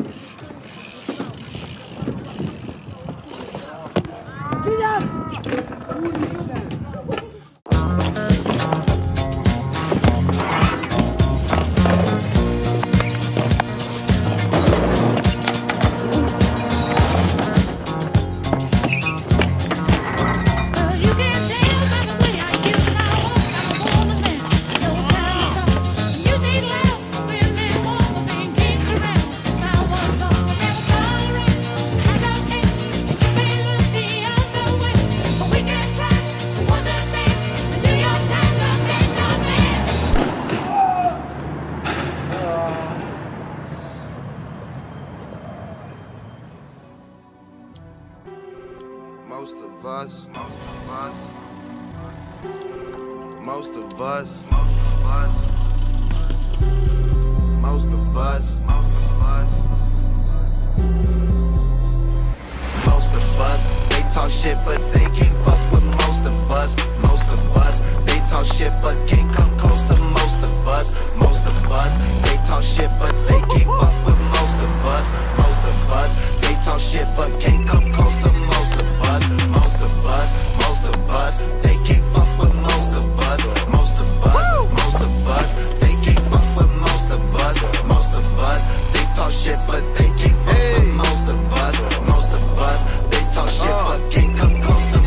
Most of us, most of us, most of us, most of us, most of us, they talk shit but they can't fuck with most of us, they talk shit but can't come close to most of us, they talk shit but they can't fuck with most of us, they talk shit but can't come close to most of us, most of us, they can't fuck with most of us, most of us, most of us, they can't fuck with most of us, they talk shit but they can't fuck with most of us, they talk shit but can't come close to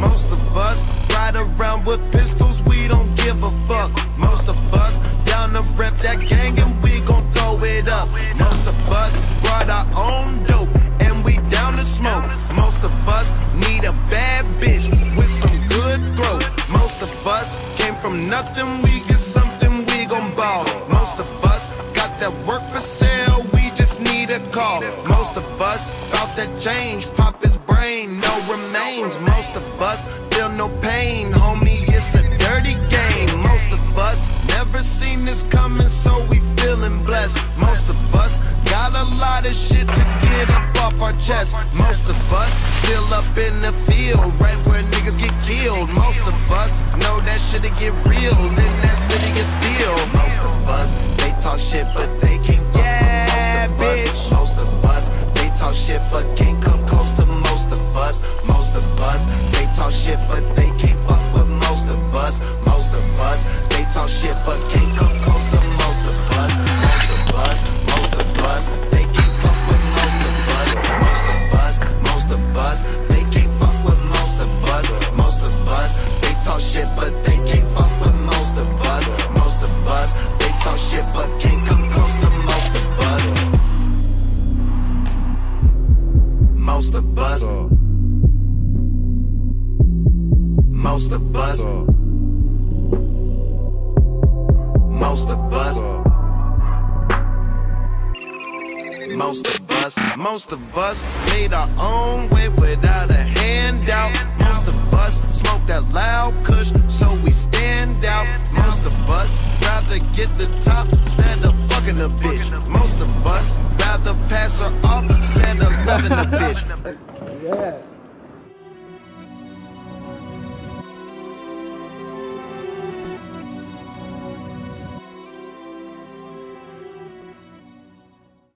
most of us, ride around with pistols, we don't give a fuck, most of us, down to rep that gang and we gon' throw it up, most of us, brought our own dope, and we down to smoke. Most of us need a bad bitch with some good throat. Most of us came from nothing, we get something, we gon' ball. Most of us got that work for sale, we just need a call. Most of us felt that change, pop his brain, no remains. Most of us feel no pain, homie, it's a dirty game. Most of us never seen this coming, so we feeling blessed. Most of us got a lot of shit to get up off our chest. Most of us still up in the field, right where niggas get killed. Most of us know that shit'll get real, and that city get steal. Most of us, they talk shit, but they can't fuck with most of us. Most of us, they talk shit, but can't come close to most of us. Most of us, they talk shit, but they can't fuck with most of us. Most of us, they talk shit, but can't come close to most of us. Most of us, most of us, they can't fuck with most of us. Most of us, most of us, they can't fuck with most of us. Most of us, they talk shit but they can't fuck with most of us. Most of us, they talk shit but can't come close to most of us. Most of us, most of us, most of us, most of us made our own way without a handout. Most of us smoke that loud kush, so we stand out. Most of us rather get the top instead of fucking a bitch. Most of us rather pass her off instead of loving a bitch. Yeah.